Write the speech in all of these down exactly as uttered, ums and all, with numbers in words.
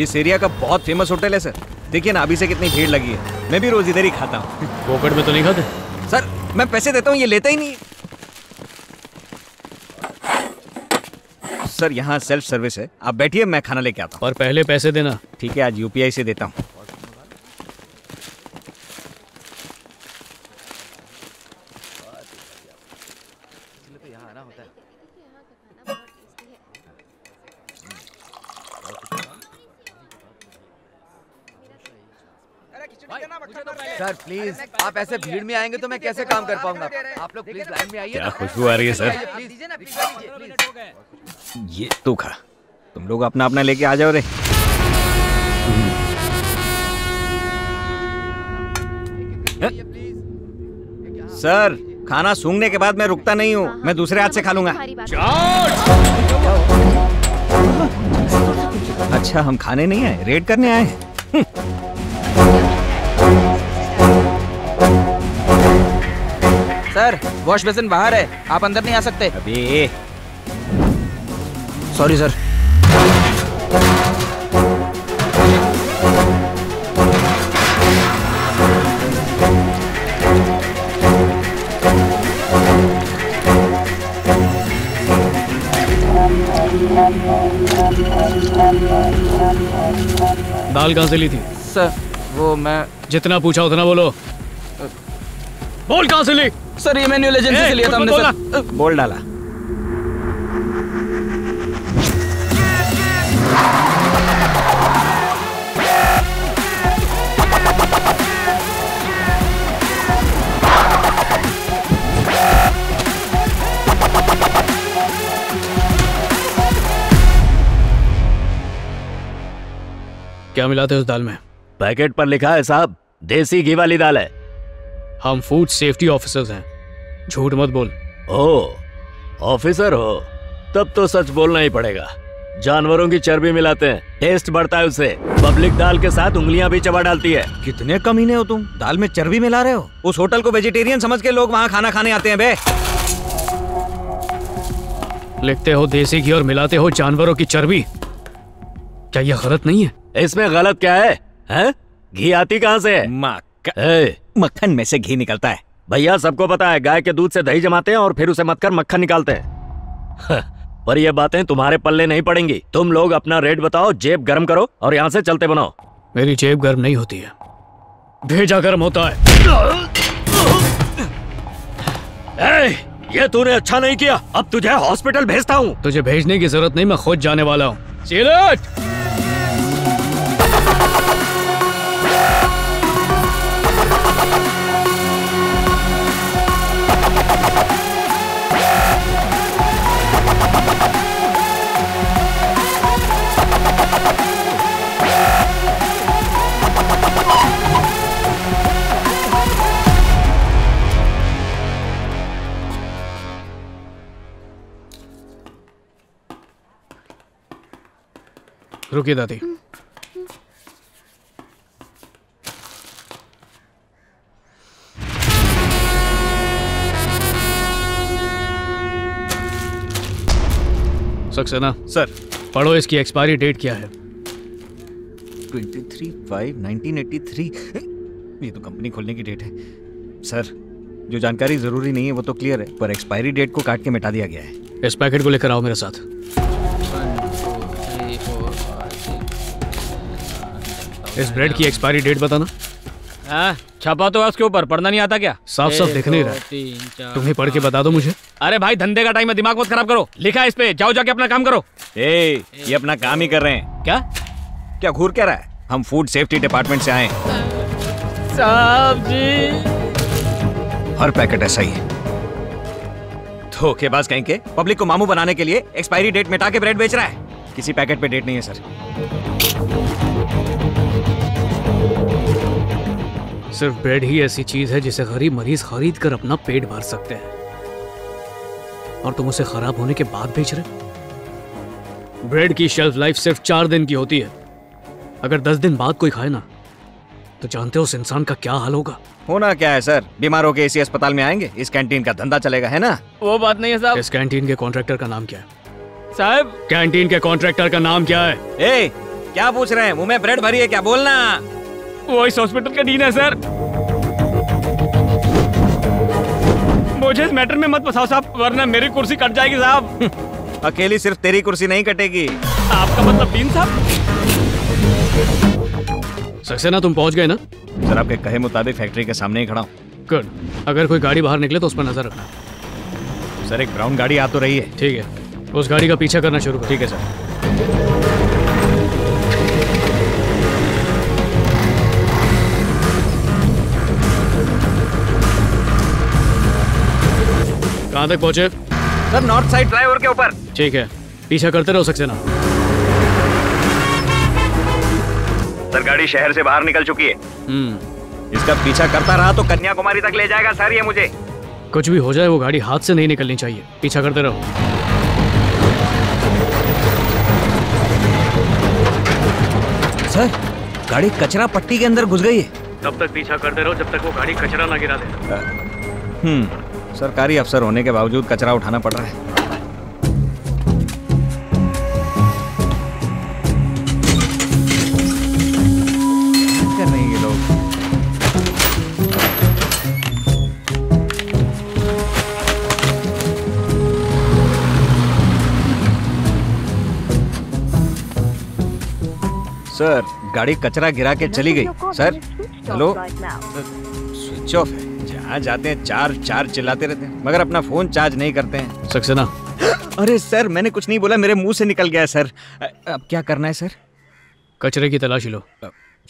इस एरिया का बहुत फेमस होटल है सर। देखिए ना अभी से कितनी भीड़ लगी है, मैं भी रोज इधर ही खाता हूँ। पोकट में तो नहीं खाते सर, मैं पैसे देता हूँ ये लेता ही नहीं। सर यहाँ सेल्फ सर्विस है, आप बैठिए मैं खाना लेके आता हूँ। और पहले पैसे देना। ठीक है आज यूपीआई से देता हूँ। सर प्लीज आप ऐसे भीड़ में आएंगे तो मैं कैसे काम कर पाऊंगा। आप लोग प्लीज लाइन में आइए। क्या खुशबू आ रही है सर। ये तू खा, तुम लोग अपना अपना लेके आ जाओ रे। सर खाना सूंघने के बाद मैं रुकता नहीं हूँ, मैं दूसरे हाथ से खा लूंगा। अच्छा हम खाने नहीं आए, रेड करने आए। सर वॉश बेसिन बाहर है, आप अंदर नहीं आ सकते। अबे सॉरी सर। दाल कहाँ से ली थी सर? वो मैं जितना पूछा उतना बोलो। बोल कहाँ से ली? सर ये मैन्युअल एजेंसी से लिया था हमने सर। बोल डाला। क्या मिलाते उस दाल में? पैकेट पर लिखा है साहब देसी घी वाली दाल है। हम फूड सेफ्टी ऑफिसर्स हैं, झूठ मत बोल। ओ, ऑफिसर हो तब तो सच बोलना ही पड़ेगा। जानवरों की चर्बी मिलाते हैं, टेस्ट बढ़ता है उससे। पब्लिक दाल के साथ उंगलियां भी चबा डालती है। कितने कमीने हो तुम, दाल में चर्बी मिला रहे हो। उस होटल को वेजिटेरियन समझ के लोग वहाँ खाना खाने आते हैं बे। लिखते हो देसी घी और मिलाते हो जानवरों की चर्बी, क्या यह गलत नहीं है? इसमें गलत क्या है, है? घी आती कहाँ से है? मक्खन में से घी निकलता है भैया, सबको पता है। गाय के दूध से दही जमाते हैं और फिर उसे मत कर मक्खन निकालते हैं। पर ये बातें तुम्हारे पल्ले नहीं पड़ेंगी। तुम लोग अपना रेट बताओ, जेब गर्म करो और यहाँ से चलते बनाओ। मेरी जेब गर्म नहीं होती है, भेजा गर्म होता है। ए, ये तूने अच्छा नहीं किया, अब तुझे हॉस्पिटल भेजता हूँ। तुझे भेजने की जरूरत नहीं, मैं खुद जाने वाला हूँ। रुकिए दादी, सक्सेना सर पढ़ो इसकी एक्सपायरी डेट क्या है। तेईस पाँच उन्नीस सौ तिरासी, ये तो कंपनी खोलने की डेट है सर। जो जानकारी जरूरी नहीं है वो तो क्लियर है, पर एक्सपायरी डेट को काट के मिटा दिया गया है। इस पैकेट को लेकर आओ मेरे साथ। इस ब्रेड की एक्सपायरी डेट बताना। आ, छपा तो उसके ऊपर, पढ़ना नहीं आता क्या? साफ साफ दिख नहीं रहा, तुम्हें पढ़ के बता दो मुझे। अरे भाई धंधे का टाइम है, दिमाग मत खराब करो। लिखा इस पे, जाओ जाके अपना काम करो। ए, ये अपना काम ही कर रहे हैं। क्या क्या घूर क्या रहा है? हम फूड सेफ्टी डिपार्टमेंट से आए साहब जी। हर पैकेट ऐसा ही है, धोखेबाज कहीं के। पब्लिक को मामू बनाने के लिए एक्सपायरी डेट मिटा के ब्रेड बेच रहा है। किसी पैकेट पे डेट नहीं है सर। सिर्फ ब्रेड ही ऐसी चीज है जिसे गरीब मरीज खरीद कर अपना पेट भर सकते हैं, और तुम उसे खराब होने के बाद बेच रहे। ब्रेड की शेल्फ लाइफ सिर्फ चार दिन की होती है। अगर दस दिन बाद कोई खाए ना तो जानते हो उस इंसान का क्या हाल होगा। होना क्या है सर, बीमारों के इसी अस्पताल में आएंगे, इस कैंटीन का धंधा चलेगा है ना? वो बात नहीं है साहब। इस कैंटीन के कॉन्ट्रैक्टर का नाम क्या है साहब? कैंटीन के कॉन्ट्रैक्टर का नाम क्या है? ए, क्या पूछ रहे हैं? मुंह में ब्रेड भरी है क्या? बोलना। वो इस हॉस्पिटल का डीन है सर। मुझे इस मैटर में मत फंसाओ साहब, वरना मेरी कुर्सी कट जाएगी साहब। अकेली सिर्फ तेरी कुर्सी नहीं कटेगी। आपका मतलब डीन साहब? सक्सेना तुम पहुंच गए ना? सर आपके कहे मुताबिक फैक्ट्री के सामने ही खड़ा हूँ। गुड। अगर कोई गाड़ी बाहर निकले तो उस पर नजर रखना। सर एक ब्राउन गाड़ी आ तो रही है। ठीक है, उस गाड़ी का पीछा करना शुरू कर। ठीक है सर। कहाँ तक पहुँचे? सर नॉर्थ साइड फ्लाईओवर के ऊपर। ठीक है, पीछा करते रहो सक्सेना। सर गाड़ी शहर से बाहर निकल चुकी है। हम्म। इसका पीछा करता रहा तो कन्याकुमारी तक ले जाएगा सर ये मुझे। कुछ भी हो जाए वो गाड़ी हाथ से नहीं निकलनी चाहिए। पीछा करते रहो। सर गाड़ी कचरा पट्टी के अंदर घुस गई है। तब तक पीछा करते रहो जब तक वो गाड़ी कचरा ना गिरा दे। हम्म। सरकारी अफसर होने के बावजूद कचरा उठाना पड़ रहा है। कर रहे हैं ये लोग। सर गाड़ी कचरा गिरा के चली गई। सर हेलो, स्विच ऑफ है। जहाँ जाते हैं चार चार चिल्लाते रहते हैं मगर अपना फोन चार्ज नहीं करते हैं। सक्सेना। अरे सर मैंने कुछ नहीं बोला, मेरे मुंह से निकल गया है सर। अब क्या करना है सर? कचरे की तलाशी लो।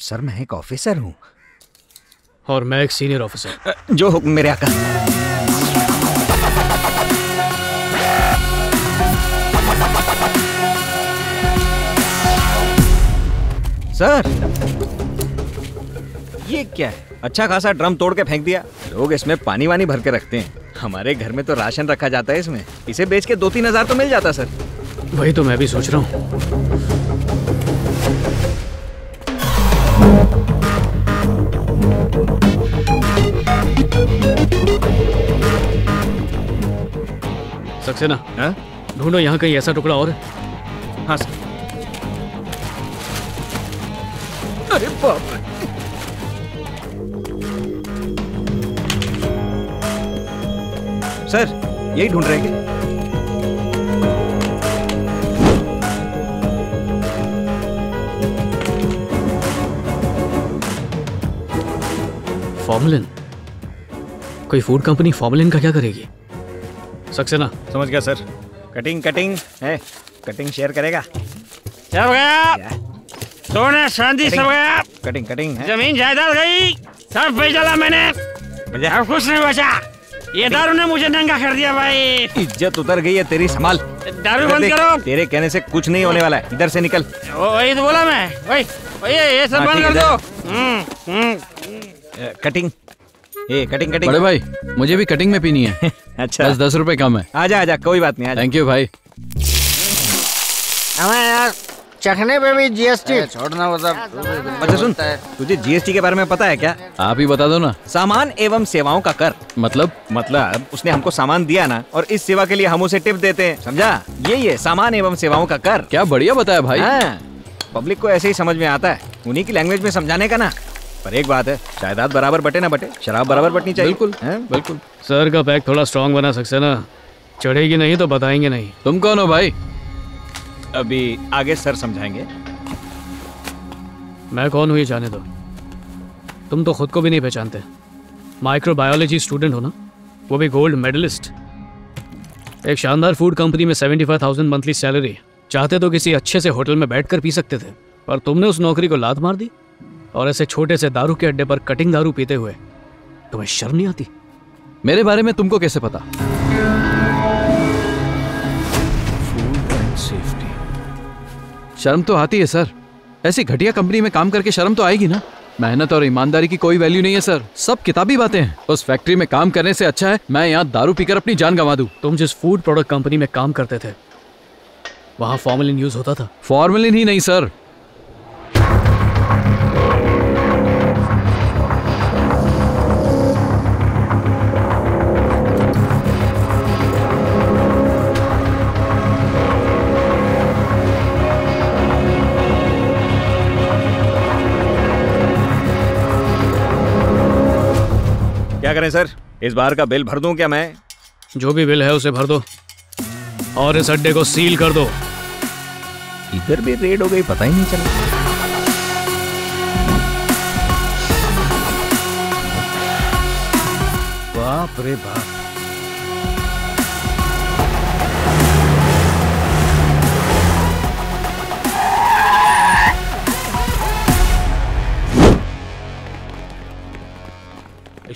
सर मैं एक ऑफिसर हूँ और मैं एक सीनियर ऑफिसर। जो हुक्म मेरे आका। सर ये क्या है? अच्छा खासा ड्रम तोड़ के फेंक दिया। लोग इसमें पानी वानी भर के रखते हैं। हमारे घर में तो राशन रखा जाता है इसमें। इसे बेच के दो तीन हजार तो मिल जाता है सर। वही तो मैं भी सोच रहा हूँ। सक्सेना हाँ ढूंढो यहाँ कहीं ऐसा टुकड़ा और। हाँ सर। अरे बाप रे। सर यही ढूंढ रहे हैं। फॉर्मलिन? कोई फूड कंपनी फॉर्मलिन का क्या करेगी? सक्सेना समझ गया सर। कटिंग कटिंग है, कटिंग शेयर करेगा। सब गया सोना चांदी, सब गया। कटिंग कटिंग है, जमीन जायदाद गई, सब बेच डाला मैंने, अब कुछ नहीं बचा। ये दारू ने मुझे नंगा कर दिया भाई। इज्जत उतर गई है तेरी, संभाल। दारू बंद करो। तेरे कहने से कुछ नहीं होने वाला है, इधर से निकल। वही तो बोला मैं, वही वही ये सब बंद कर दो। कटिंग ये कटिंग कटिंग। बड़े भाई मुझे भी कटिंग में पीनी है। अच्छा बस दस रुपए कम है। आजा आजा कोई बात नहीं। थैंक यू भाई। यार चखने पे भी जीएसटी। छोड़ना वो सब। अच्छा सुन, तुझे जीएसटी के बारे में पता है क्या? आप ही बता दो ना। सामान एवं सेवाओं का कर। मतलब? मतलब उसने हमको सामान दिया ना, और इस सेवा के लिए हम उसे टिप देते हैं, समझा? यही है सामान एवं सेवाओं का कर। क्या बढ़िया बताया भाई। हाँ, पब्लिक को ऐसे ही समझ में आता है, उन्हीं की लैंग्वेज में समझाने का ना। पर एक बात है, जायदाद बराबर बटे ना बटे, शराब बराबर बटनी चाहिए। बिल्कुल बिल्कुल। सर का पैक थोड़ा स्ट्रॉन्ग बना सक्सेना, चढ़ेगी नहीं तो बताएंगे नहीं। तुम कौन हो भाई? अभी आगे सर समझाएंगे। मैं कौन हूँ ये जाने दो, तुम तो खुद को भी नहीं पहचानते। माइक्रोबायोलॉजी स्टूडेंट हो ना, वो भी गोल्ड मेडलिस्ट। एक शानदार फूड कंपनी में पचहत्तर हज़ार मंथली सैलरी। चाहते तो किसी अच्छे से होटल में बैठकर पी सकते थे, पर तुमने उस नौकरी को लात मार दी। और ऐसे छोटे से दारू के अड्डे पर कटिंग दारू पीते हुए तुम्हें शर्म नहीं आती? मेरे बारे में तुमको कैसे पता? शर्म तो आती है सर, ऐसी घटिया कंपनी में काम करके शर्म तो आएगी ना। मेहनत और ईमानदारी की कोई वैल्यू नहीं है सर, सब किताबी बातें हैं। उस फैक्ट्री में काम करने से अच्छा है मैं यहाँ दारू पीकर अपनी जान गंवा दूँ। तुम जिस फूड प्रोडक्ट कंपनी में काम करते थे वहाँ फॉर्मलिन यूज होता था। फॉर्मलिन ही नहीं सर, क्या करें सर, इस बार का बिल भर दूं क्या मैं? जो भी बिल है उसे भर दो और इस अड्डे को सील कर दो। इधर भी रेड हो गई, पता ही नहीं चला। बाप रे बाप,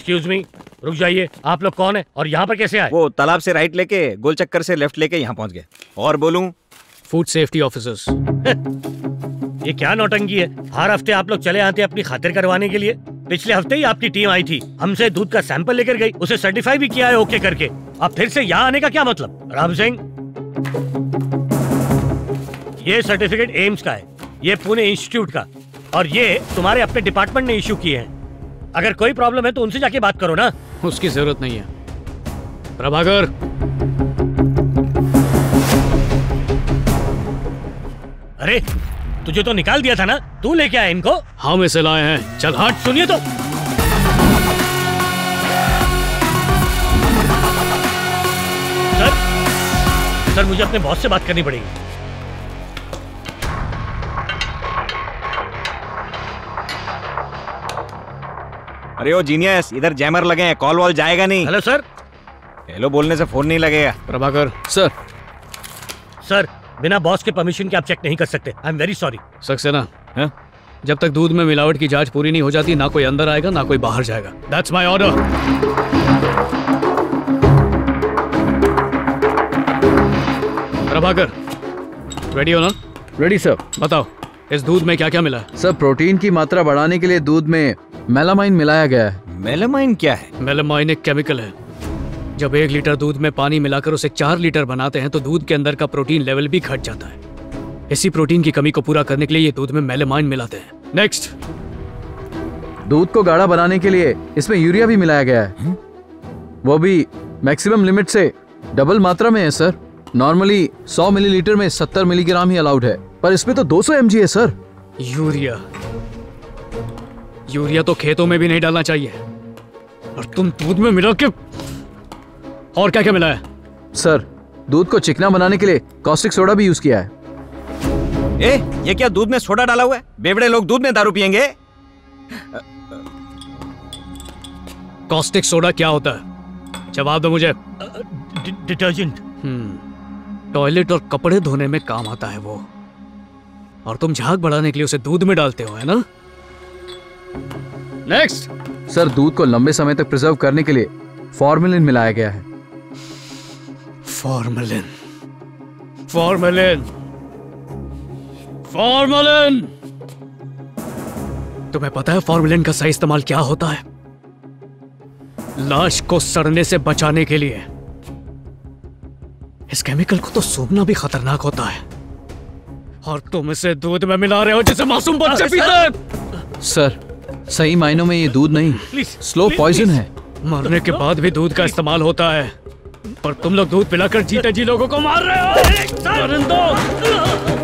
एक्सक्यूज मी, रुक जाइए। आप लोग कौन है और यहाँ पर कैसे आए? वो तालाब से राइट लेके, गोल चक्कर से लेफ्ट लेके यहाँ पहुँच गए। और बोलूं, फूड सेफ्टी ऑफिसर्स। ये क्या नौटंकी है? हर हफ्ते आप लोग चले आते हैं अपनी खातिर करवाने के लिए। पिछले हफ्ते ही आपकी टीम आई थी, हमसे दूध का सैंपल लेकर गई, उसे सर्टिफाई भी किया है ओके करके। अब फिर से यहाँ आने का क्या मतलब? राम सिंह, ये सर्टिफिकेट एम्स का है, ये पुणे इंस्टीट्यूट का, और ये तुम्हारे अपने डिपार्टमेंट ने इश्यू किए हैं। अगर कोई प्रॉब्लम है तो उनसे जाके बात करो ना। उसकी जरूरत नहीं है प्रभाकर। अरे तुझे तो निकाल दिया था ना, तू लेके आया इनको। हम इसे लाए हैं, चल हट। सुनिए तो, सर सर मुझे अपने बॉस से बात करनी पड़ेगी। अरे ओ जीनियस, इधर जैमर लगे हैं, कॉल वॉल जाएगा नहीं। Hello sir. हेलो बोलने से फोन नहीं लगेगा। प्रभाकर सर। सर बिना बॉस के परमिशन के आप चेक नहीं कर सकते। I am very sorry. Saxena, हैं? जब तक दूध में मिलावट की जांच पूरी नहीं हो जाती, ना कोई अंदर आएगा ना कोई बाहर जाएगा। That's my order. Prabhakar ready हो ना? Ready sir. बताओ इस दूध में क्या क्या मिला है? सर प्रोटीन की मात्रा बढ़ाने के लिए दूध में मेलामाइन मिलाया गया है। मेलामाइन क्या है? मेलामाइन एक केमिकल है। जब एक लीटर दूध में पानी मिलाकर उसे चार लीटर बनाते हैं तो दूध के अंदर का प्रोटीन लेवल भी घट जाता है। इसी प्रोटीन की कमी को पूरा करने के लिए ये दूध में मेलामाइन मिलाते हैं। नेक्स्ट, दूध को गाढ़ा बनाने के लिए इसमें यूरिया भी मिलाया गया है। हुँ? वो भी मैक्सिमम लिमिट से डबल मात्रा में है सर। नॉर्मली सौ मिलीलीटर में सत्तर मिलीग्राम ही अलाउड है, पर इसमें तो दो सौ एम जी है सर। यूरिया यूरिया तो खेतों में भी नहीं डालना चाहिए, और तुम दूध में मिला के और क्या क्या मिला है? सर दूध को चिकना बनाने के लिए कॉस्टिक सोडा भी यूज किया है। ए, ये क्या दूध में सोडा डाला हुआ है? बेवड़े लोग दूध में दारू पियेंगे। कॉस्टिक सोडा क्या होता है? जवाब दो मुझे। डिटर्जेंट। हम्म, टॉयलेट और कपड़े धोने में काम आता है वो, और तुम झाग बढ़ाने के लिए उसे दूध में डालते हो, है ना? नेक्स्ट, सर दूध को लंबे समय तक प्रिजर्व करने के लिए फॉर्मेलिन मिलाया गया है। Formalin formalin formalin. तुम्हें पता है फॉर्मेलिन का सही इस्तेमाल क्या होता है? लाश को सड़ने से बचाने के लिए। इस केमिकल को तो सूंघना भी खतरनाक होता है, और तुम इसे दूध में मिला रहे हो जैसे मासूम बच्चे पीते हैं। सर सही मायनों में ये दूध नहीं, please, स्लो पॉइजन है। मरने के बाद भी दूध का इस्तेमाल होता है, पर तुम लोग दूध पिलाकर जीते जी लोगों को मार रहे हो।